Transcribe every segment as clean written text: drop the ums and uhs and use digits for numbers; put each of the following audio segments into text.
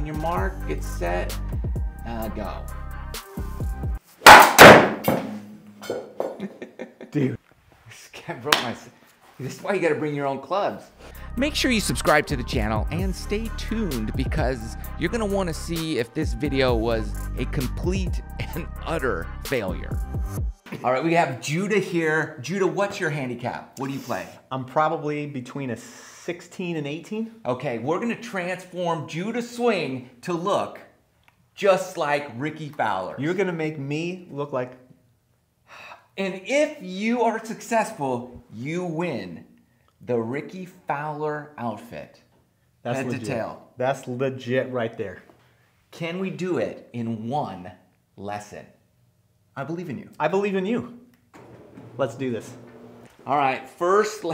On your mark, get set, go. Dude, this guy broke my... This is why you gotta bring your own clubs. Make sure you subscribe to the channel and stay tuned, because you're gonna wanna see if this video was a complete and utter failure. All right, we have Judah here. Judah, what's your handicap? What do you play? I'm probably between a 16 and 18. Okay, we're gonna transform Judah's swing to look just like Rickie Fowler. You're gonna make me look like... And if you are successful, you win the Rickie Fowler outfit. That's head legit. To tail. That's legit right there. Can we do it in one lesson? I believe in you. I believe in you. Let's do this. All right, first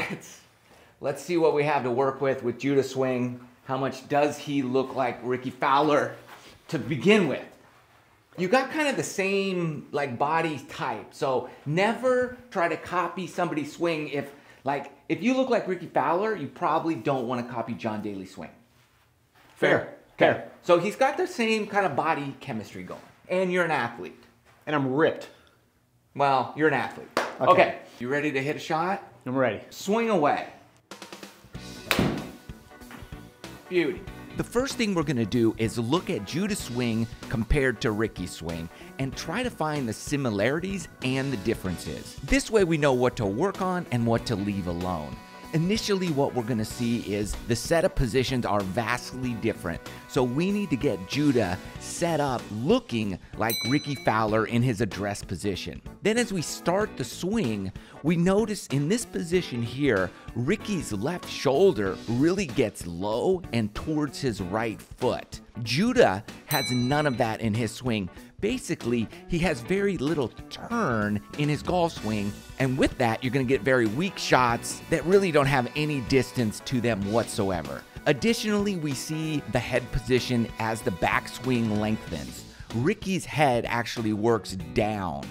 let's see what we have to work with Judah's swing. How much does he look like Rickie Fowler to begin with? You got kind of the same like body type, so never try to copy somebody's swing. If you look like Rickie Fowler, you probably don't want to copy John Daly's swing. Fair. So he's got the same kind of body chemistry going, and you're an athlete. And I'm ripped. Well, you're an athlete. Okay. You ready to hit a shot? I'm ready. Swing away. Beauty. The first thing we're gonna do is look at Judah's swing compared to Rickie's swing and try to find the similarities and the differences. This way we know what to work on and what to leave alone. Initially, what we're gonna see is the setup positions are vastly different. So we need to get Judah set up looking like Rickie Fowler in his address position. Then as we start the swing, we notice in this position here, Rickie's left shoulder really gets low and towards his right foot. Judah has none of that in his swing. Basically, he has very little turn in his golf swing, and with that, you're going to get very weak shots that really don't have any distance to them whatsoever. Additionally, we see the head position as the backswing lengthens. Rickie's head actually works down,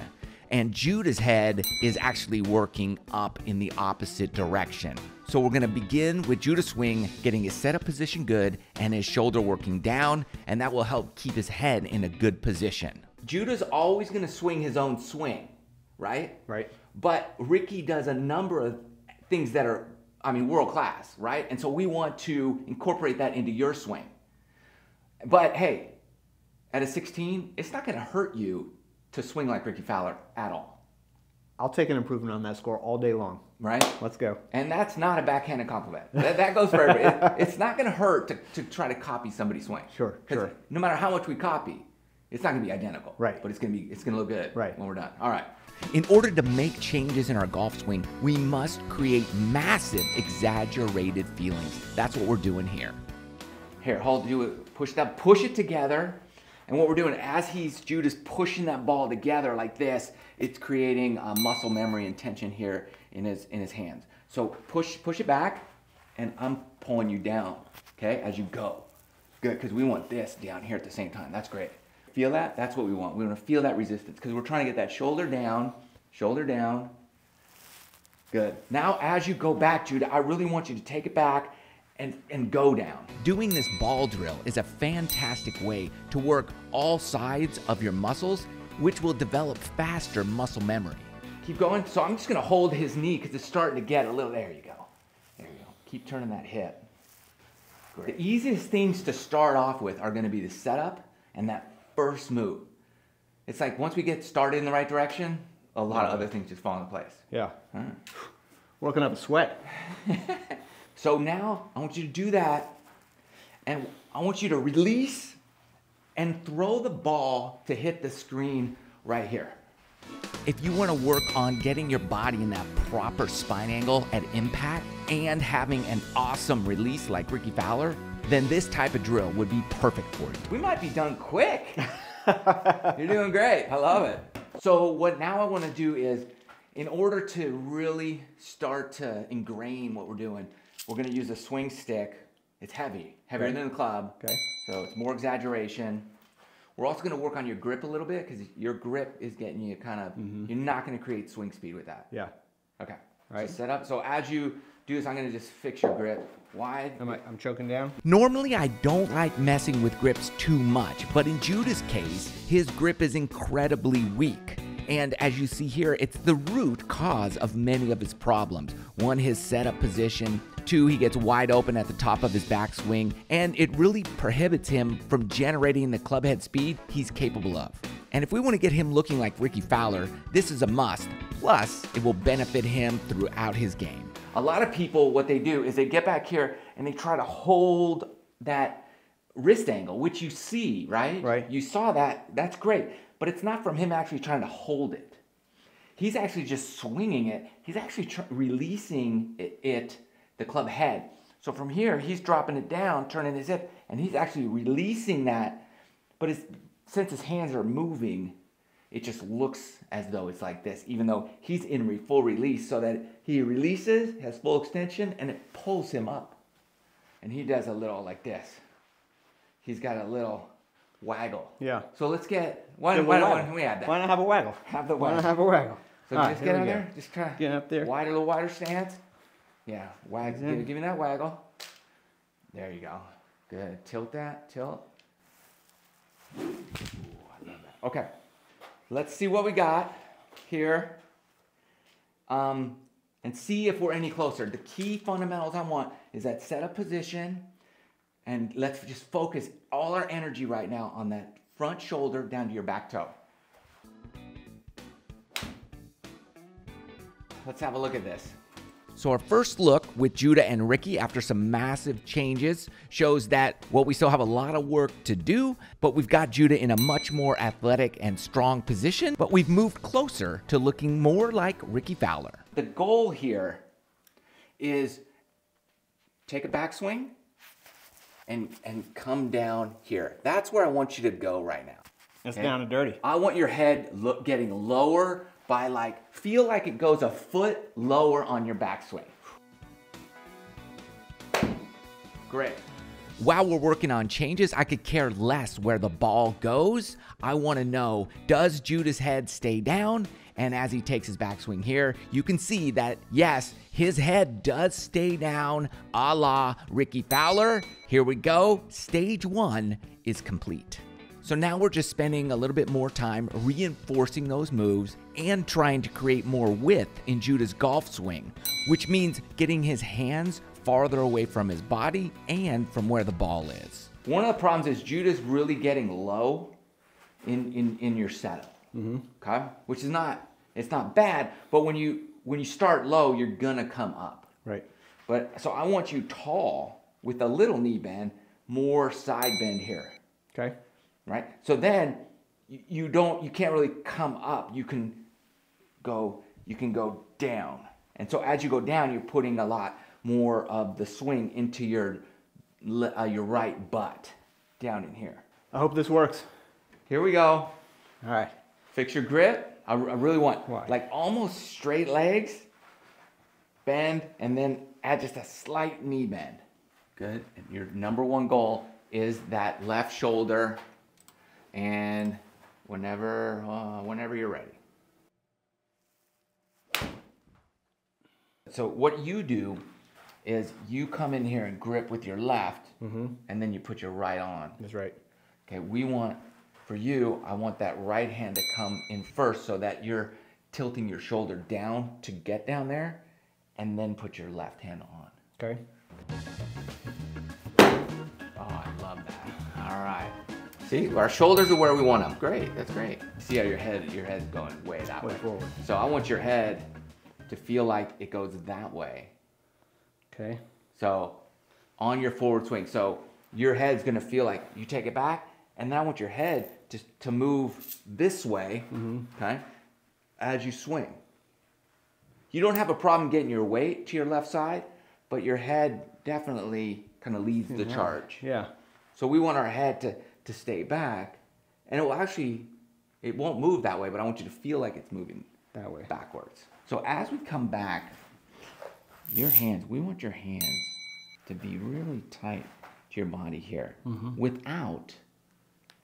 and Judah's head is actually working up in the opposite direction. So we're gonna begin with Judah's swing, getting his setup position good and his shoulder working down, and that will help keep his head in a good position. Judah's always gonna swing his own swing, right? Right. But Rickie does a number of things that are, world class, right? And so we want to incorporate that into your swing. But hey, at a 16, it's not gonna hurt you to swing like Rickie Fowler at all. I'll take an improvement on that score all day long. Right? Let's go. And that's not a backhanded compliment. That goes for everybody. It's not going to hurt to try to copy somebody's swing. Sure. No matter how much we copy, it's not going to be identical. Right. But it's going to look good. Right. When we're done. All right. In order to make changes in our golf swing, we must create massive exaggerated feelings. That's what we're doing here. Here, hold, do it. Push it together. And what we're doing, as Judah's pushing that ball together like this, it's creating muscle memory and tension here in his hands. So push it back, and I'm pulling you down, okay, as you go. Good, because we want this down here at the same time. That's great. Feel that? That's what we want. We want to feel that resistance, because we're trying to get that shoulder down. Good. Now, as you go back, Judah, I really want you to take it back and go down. Doing this ball drill is a fantastic way to work all sides of your muscles, which will develop faster muscle memory. Keep going. So I'm just gonna hold his knee because it's starting to get a little, there you go. There you go. Keep turning that hip. Great. The easiest things to start off with are gonna be the setup and that first move. It's like once we get started in the right direction, a lot of other things just fall into place. Yeah. All right. Working up a sweat. So now I want you to do that, and I want you to release and throw the ball to hit the screen right here. If you want to work on getting your body in that proper spine angle at impact and having an awesome release like Rickie Fowler, then this type of drill would be perfect for you. We might be done quick. You're doing great. I love it. So what now I want to do is, in order to really start to ingrain what we're doing, we're gonna use a swing stick. It's heavy, heavier than the club. Okay. So it's more exaggeration. We're also gonna work on your grip a little bit, because your grip is getting you kind of, you're not gonna create swing speed with that. Yeah. Okay, all right. So set up, so as you do this, I'm gonna just fix your grip. Why? I'm choking down. Normally, I don't like messing with grips too much, but in Judah's case, his grip is incredibly weak. And as you see here, it's the root cause of many of his problems. One, his setup position. Two, he gets wide open at the top of his backswing, and it really prohibits him from generating the clubhead speed he's capable of. And if we want to get him looking like Rickie Fowler, this is a must. Plus, it will benefit him throughout his game. A lot of people, what they do is they get back here and they try to hold that wrist angle, which you see, right? Right. You saw that. That's great. But it's not from him actually trying to hold it. He's actually just swinging it. He's actually releasing it, the club head. So from here, he's dropping it down, turning his hip, and he's actually releasing that. But since his hands are moving, it just looks as though it's like this, even though he's in full release, so that he releases, has full extension, and it pulls him up. And he does a little like this. He's got a little waggle. Yeah. So let's get why not have a waggle? Have the waggle. Why not have a waggle? So just get out there. Just try. Get up there. Wider, little wider stance. Yeah. Wag. Give me that waggle. There you go. Good. Tilt that. Tilt. Ooh, I love that. Okay. Let's see what we got here. And see if we're any closer. The key fundamentals I want is that setup position. And let's just focus all our energy right now on that front shoulder down to your back toe. Let's have a look at this. So our first look with Judah and Rickie after some massive changes shows that we still have a lot of work to do, but we've got Judah in a much more athletic and strong position, but we've moved closer to looking more like Rickie Fowler. The goal here is take a backswing, and come down here. That's where I want you to go right now. It's down and dirty. I want your head getting lower by feel like it goes a foot lower on your backswing. Great. While we're working on changes, I could care less where the ball goes. I want to know, does Judah's head stay down? And as he takes his backswing here, you can see that, yes, his head does stay down, a la Rickie Fowler. Here we go. Stage one is complete. So now we're just spending a little bit more time reinforcing those moves and trying to create more width in Judah's golf swing, which means getting his hands farther away from his body and from where the ball is. One of the problems is Judah's really getting low in your setup. Mm-hmm. Okay, which is not bad, but when you start low, you're gonna come up. Right. But so I want you tall with a little knee bend, more side bend here. Okay. Right. So then you can't really come up. You can go down, and so as you go down, you're putting a lot more of the swing into your right butt down in here. I hope this works. Here we go. All right. Fix your grip. I really want like almost straight legs, bend, and then add just a slight knee bend. Good. And your number one goal is that left shoulder, and whenever you're ready. So what you do is you come in here and grip with your left, mm-hmm. and then you put your right on. That's right. Okay. For you, I want that right hand to come in first so that you're tilting your shoulder down to get down there, and then put your left hand on. Okay. Oh, I love that. All right. See, our shoulders are where we want them. Great, that's great. See how your head's going way that way. Forward. So I want your head to feel like it goes that way. Okay. So on your forward swing. So your head's gonna feel like you take it back, and then I want your head to move this way, mm-hmm. okay, as you swing. You don't have a problem getting your weight to your left side, but your head definitely kind of leads the charge. Yeah. So we want our head to stay back, and it will actually, it won't move that way, but I want you to feel like it's moving that way backwards. So as we come back, your hands, we want your hands to be really tight to your body here, mm-hmm. without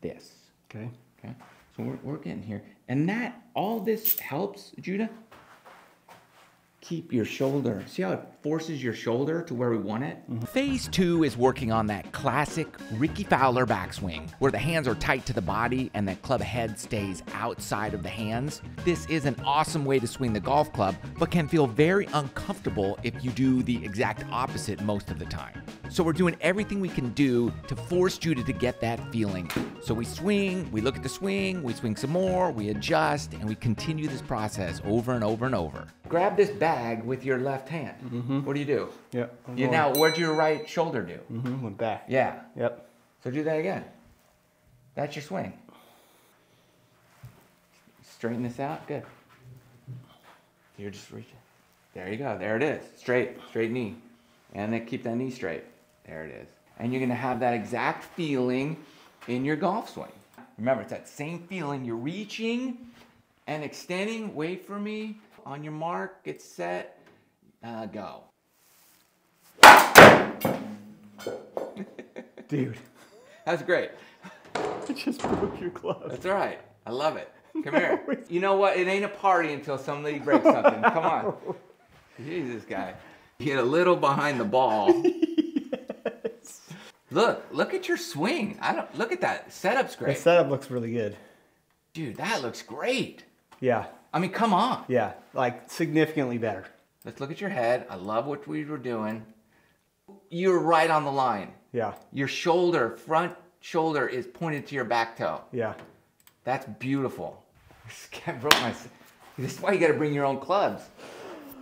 this. Okay. Okay. So we're getting here. And that, all this helps, Judah, keep your shoulder. See how it forces your shoulder to where we want it? Mm-hmm. Phase 2 is working on that classic Rickie Fowler backswing, where the hands are tight to the body and the club head stays outside of the hands. This is an awesome way to swing the golf club, but can feel very uncomfortable if you do the exact opposite most of the time. So we're doing everything we can do to force Judah to get that feeling. So we swing, we look at the swing, we swing some more, we adjust, and we continue this process over and over and over. Grab this bag with your left hand. Mm-hmm. What do you do? Yeah. Now, where'd your right shoulder do? Mm-hmm. Went back. Yeah. Yep. So do that again. That's your swing. Straighten this out. Good. You're just reaching. There you go. There it is. Straight. Straight knee. And then keep that knee straight. There it is. And you're going to have that exact feeling in your golf swing. Remember, it's that same feeling. You're reaching and extending. Wait for me. On your mark, get set, go. Dude. That's great. I just broke your glove. That's all right. I love it. Come here. You know what? It ain't a party until somebody breaks something. Come on. Jesus, guy. You get a little behind the ball. Yes. Look at your swing. Look at that. Setup's great. The setup looks really good. Dude, that looks great. Yeah. I mean, come on. Yeah, like significantly better. Let's look at your head. I love what we were doing. You're right on the line. Yeah. Your shoulder, front shoulder is pointed to your back toe. Yeah. That's beautiful. I broke my... This is why you gotta bring your own clubs.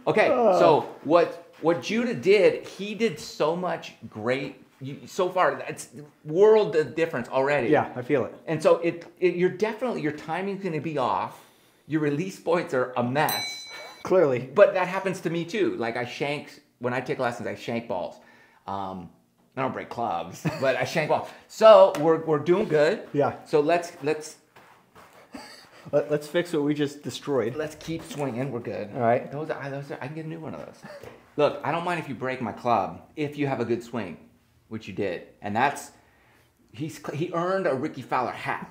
Okay, so what Judah did, he did so much great. So far, that's world of difference already. Yeah, I feel it. And so you're definitely, your timing's gonna be off. Your release points are a mess. Clearly. But that happens to me too. Like when I take lessons, I shank balls. I don't break clubs, but I shank balls. So we're doing good. Yeah. So let's fix what we just destroyed. Let's keep swinging, we're good. All right. I can get a new one of those. Look, I don't mind if you break my club, if you have a good swing, which you did. And he earned a Rickie Fowler hat.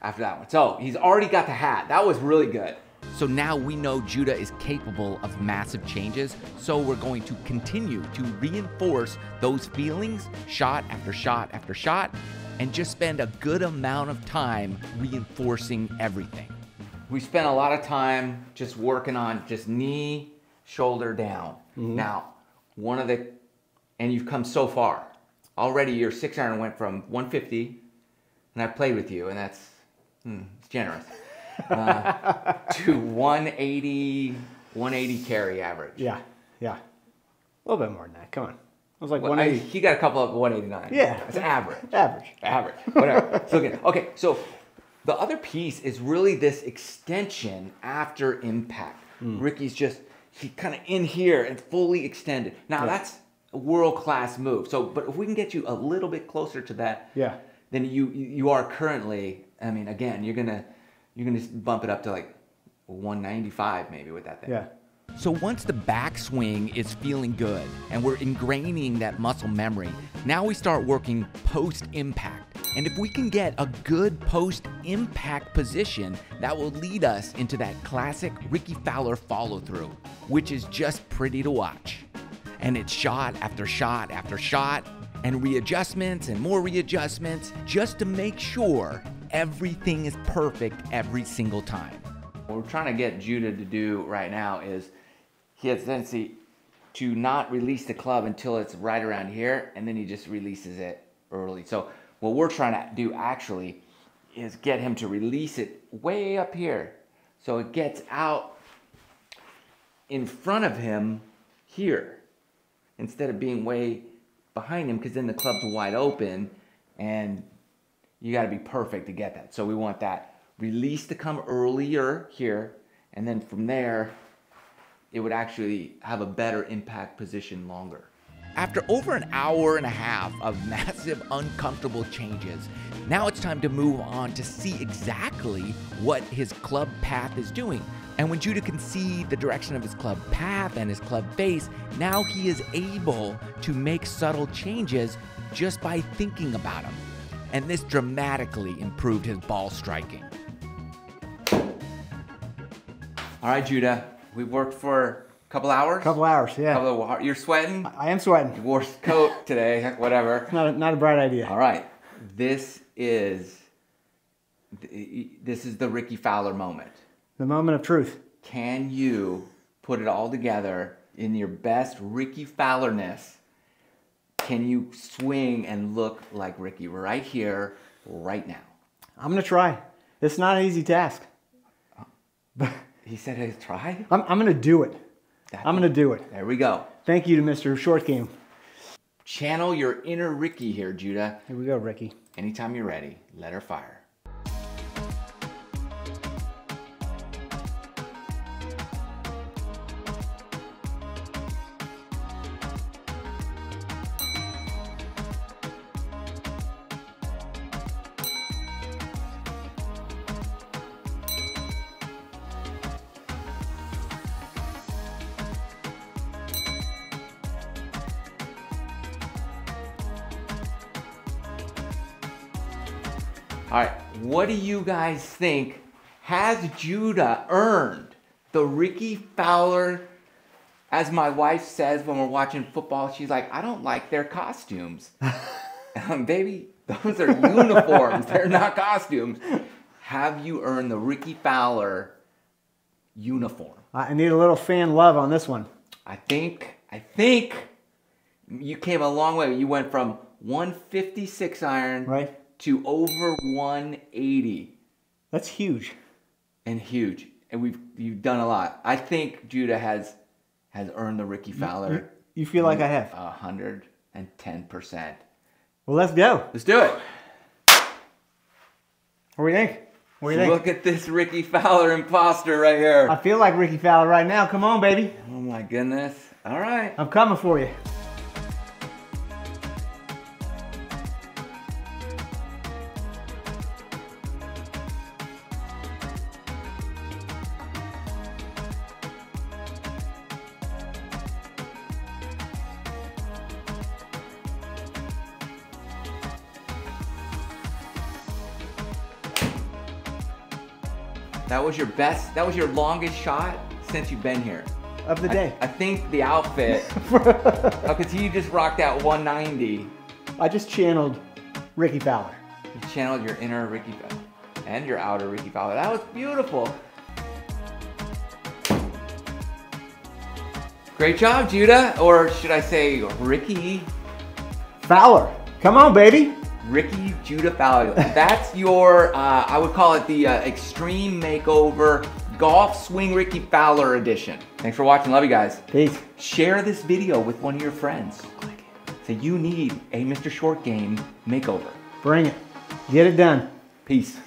After that one. So he's already got the hat. That was really good. So now we know Judah is capable of massive changes. So we're going to continue to reinforce those feelings shot after shot after shot and just spend a good amount of time reinforcing everything. We spent a lot of time just working on just knee, shoulder down. Mm-hmm. Now, and you've come so far. Already your 6-iron went from 150, and I played with you, and that's, it's generous. To 180 carry average. Yeah, yeah. A little bit more than that. Come on. I was like 180. He got a couple of 189. Yeah. It's average. Average. Whatever. So good. Okay, so the other piece is really this extension after impact. Rickie's he's kind of in here and fully extended. Now that's a world-class move. So, but if we can get you a little bit closer to that. Yeah. Then you are currently. I mean, again, you're gonna bump it up to like 195 maybe with that thing. Yeah. So once the backswing is feeling good and we're ingraining that muscle memory, now we start working post-impact. And if we can get a good post-impact position, that will lead us into that classic Rickie Fowler follow-through, which is just pretty to watch. And it's shot after shot after shot, and readjustments and more readjustments just to make sure everything is perfect every single time. What we're trying to get Judah to do right now is he has a tendency to not release the club until it's right around here, and then he just releases it early. So what we're trying to do actually is get him to release it way up here. So it gets out in front of him here instead of being way behind him, because then the club's wide open and you got to be perfect to get that. So we want that release to come earlier here, and then from there it would actually have a better impact position longer. After over an hour and a half of massive uncomfortable changes, now it's time to move on to see exactly what his club path is doing. And when Judah can see the direction of his club path and his club face, now he is able to make subtle changes just by thinking about them. And this dramatically improved his ball striking. All right, Judah, we've worked for Couple hours? Couple hours, yeah. You're sweating? I am sweating. You wore a coat today, whatever. It's not a bright idea. All right. This is the Rickie Fowler moment. The moment of truth. Can you put it all together in your best Rickie Fowler-ness? Can you swing and look like Rickie right here, right now? I'm going to try. It's not an easy task. But he said he'd try? I'm going to do it. I'm going to do it. There we go. Thank you to Mr. Short Game. Channel your inner Rickie here, Judah. Here we go, Rickie. Anytime you're ready, let her fire. All right, what do you guys think? Has Judah earned the Rickie Fowler? As my wife says when we're watching football, she's like, I don't like their costumes. Baby, those are uniforms. They're not costumes. Have you earned the Rickie Fowler uniform? I need a little fan love on this one. I think you came a long way. You went from 156 iron. Right. To over 180. That's huge. And huge. And you've done a lot. I think Judah has earned the Rickie Fowler. You feel like I have? 110%. Well, let's go. Let's do it. What do you think? What do you think? Look at this Rickie Fowler imposter right here. I feel like Rickie Fowler right now. Come on, baby. Oh, my goodness. All right. I'm coming for you. That was your best, that was your longest shot since you've been here. Of the day. I think the outfit, because you just rocked out 190. I just channeled Rickie Fowler. You channeled your inner Rickie Fowler and your outer Rickie Fowler. That was beautiful. Great job, Judah, or should I say Rickie Fowler. Come on, baby. Rickie Judah Fowler. That's your, I would call it the Extreme Makeover Golf Swing Rickie Fowler Edition. Thanks for watching. Love you guys. Peace. Share this video with one of your friends. So you need a Mr. Short Game makeover. Bring it. Get it done. Peace.